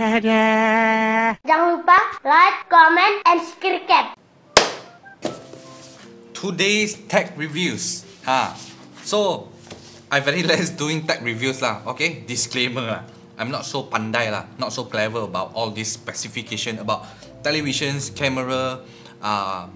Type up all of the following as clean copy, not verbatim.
Dadah. Jangan lupa like, comment, and subscribe. Today's tech reviews. So, I very less doing tech reviews lah. Okay, disclaimer lah. I'm not so pandai lah, not so clever about all this specification about televisions, camera,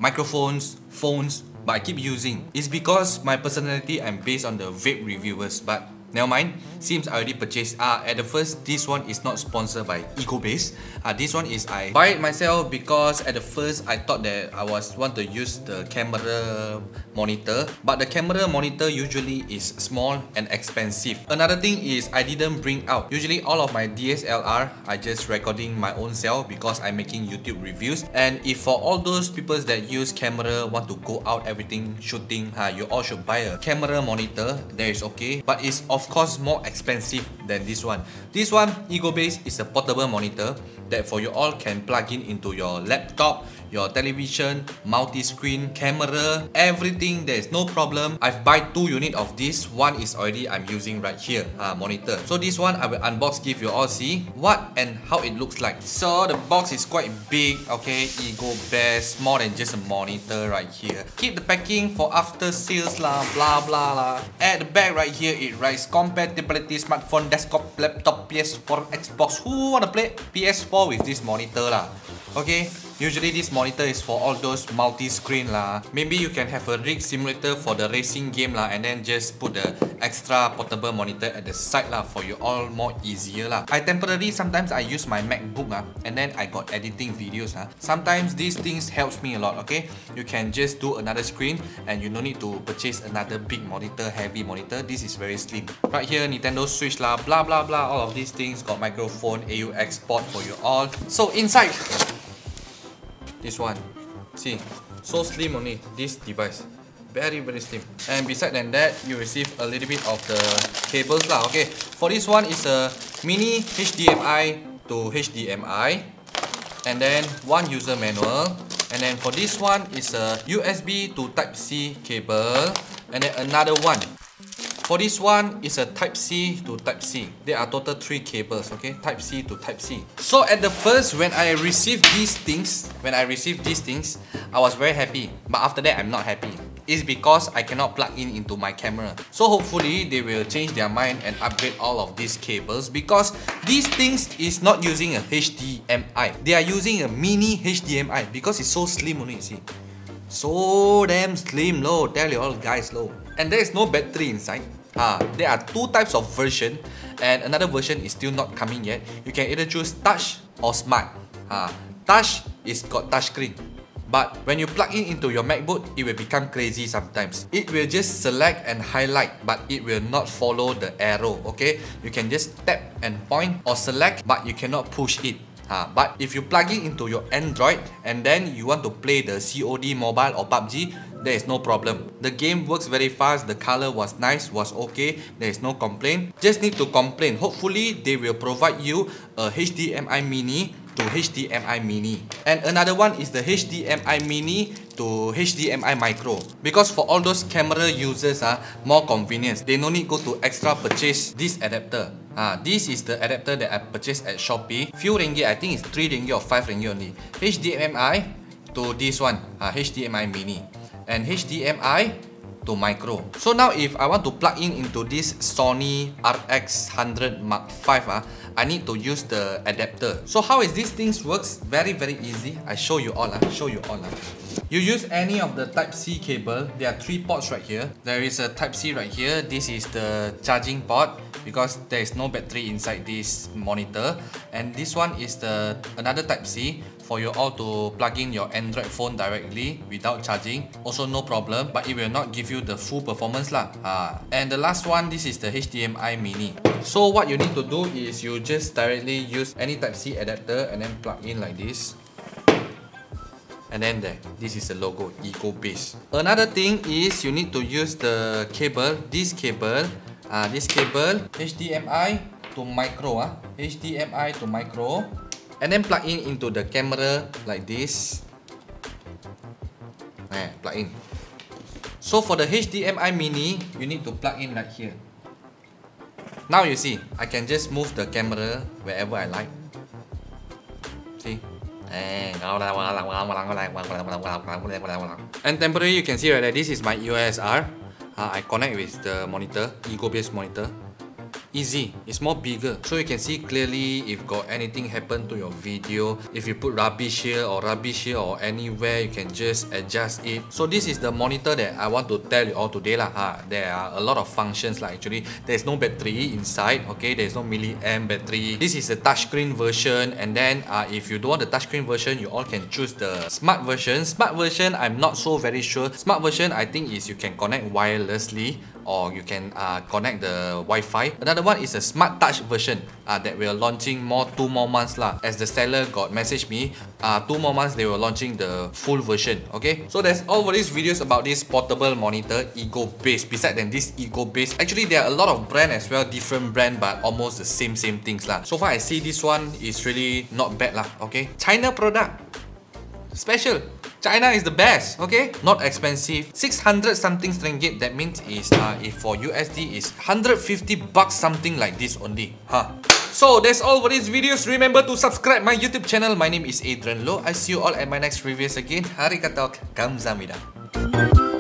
microphones, phones. But I keep using. It's because my personality, I'm based on the vape reviewers. But never mind, seems I already purchased. At the first, this one is not sponsored by EcoBase. This one is I buy it myself because at the first, I thought that I was want to use the camera monitor. But the camera monitor usually is small and expensive. Another thing is I didn't bring out. Usually all of my DSLR, I just recording my own self because I'm making YouTube reviews. And if for all those people that use camera, want to go out, everything, shooting, you all should buy a camera monitor. That is okay. But it's of course more expensive than this one. This one, EgoBase, is a portable monitor that for you all can plug in into your laptop, your television, multi-screen, camera, everything. There's no problem. I've bought 2 units of this. One is already I'm using right here, monitor. So this one I will unbox, give you all see what and how it looks like. So the box is quite big, okay, EgoBase, more than just a monitor right here. Keep the packing for after sales lah, blah blah lah. At the back right here, it writes compatibility, smartphone, desktop, laptop, PS4, Xbox. Who wanna play PS4 with this monitor lah? Okay, usually this monitor is for all those multi-screen lah. Maybe you can have a rig simulator for the racing game lah, and then just put the extra portable monitor at the side lah for you all more easier lah. I temporarily sometimes I use my MacBook and then I got editing videos Sometimes these things helps me a lot. Okay, you can just do another screen and you no need to purchase another big monitor, heavy monitor. This is very slim. Right here, Nintendo Switch lah, blah blah blah. All of these things got microphone, AUX port for you all. So inside. This one, see, so slim only, this device, very slim. And beside than that, you receive a little bit of the cables lah, okay. For this one is a mini HDMI to HDMI, and then one user manual, and then for this one is a USB to Type-C cable, and then another one. For this one, it's a Type-C to Type-C. There are total 3 cables, okay? Type-C to Type-C. So at the first, when I received these things, I was very happy. But after that, I'm not happy. It's because I cannot plug in into my camera. So hopefully, they will change their mind and upgrade all of these cables because these things is not using a HDMI. They are using a mini HDMI because it's so slim only, see? So damn slim, low. Tell you all guys, low. And there is no battery inside. There are 2 types of version, and another version is still not coming yet. You can either choose touch or smart. Touch is got touch screen, but when you plug it into your MacBook, it will become crazy sometimes. It will just select and highlight, but it will not follow the arrow. Okay, you can just tap and point or select, but you cannot push it. But if you plug it into your Android and then you want to play the COD Mobile or PUBG, there is no problem. The game works very fast. The color was nice, was okay. There is no complaint. Just need to complain. Hopefully, they will provide you a HDMI mini to HDMI mini. And another one is the HDMI mini to HDMI micro. Because for all those camera users, more convenience. They no need go to extra purchase this adapter. This is the adapter that I purchased at Shopee. Few ringgit, I think it's 3 ringgit or 5 ringgit only. HDMI to this one, HDMI mini. And HDMI to micro. So now if I want to plug in into this Sony RX100 Mark V, I need to use the adapter. So how is these things works? Very easy. I show you all. You use any of the Type-C cable. There are 3 ports right here. There is a Type-C right here. This is the charging port because there is no battery inside this monitor. And this one is the another Type-C for you all to plug in your Android phone directly without charging. Also no problem, but it will not give you the full performance lah. And the last one, this is the HDMI mini. So what you need to do is you just directly use any Type-C adapter and then plug in like this. And then there, this is the logo, EcoBase. Another thing is you need to use the cable, this cable, HDMI to micro, HDMI to micro. And then plug in into the camera like this. Plug in. So for the HDMI mini, you need to plug in right here. Now you see, I can just move the camera wherever I like. And temporarily, you can see right that this is my EOS R. I connect with the monitor, EGOBAS monitor. Easy, it's more bigger, so you can see clearly if got anything happen to your video, if you put rubbish here or anywhere, you can just adjust it. So this is the monitor that I want to tell you all today lah. There are a lot of functions lah. Actually, there's no battery inside. Okay, there's no milliamp battery. This is the touchscreen version, and then if you don't want the touchscreen version, you all can choose the smart version. Smart version, I'm not so very sure. Smart version, I think is you can connect wirelessly, or you can connect the Wi-Fi. Another one is a smart touch version that we are launching two more months lah. As the seller got messaged me, 2 more months they were launching the full version. Okay, so there's all these videos about this portable monitor EGOBASE. Besides than this EGOBASE, actually there are a lot of brand as well, different brand but almost the same things lah. So far I see this one is really not bad lah. Okay, China product special. China is the best, okay? Not expensive. 600 something ringgit, that means is if for USD is 150 bucks something like this only. So that's all for these videos. Remember to subscribe my YouTube channel. My name is Adrian Lo. I see you all at my next reviews again. Harikatok, kamsahamnida.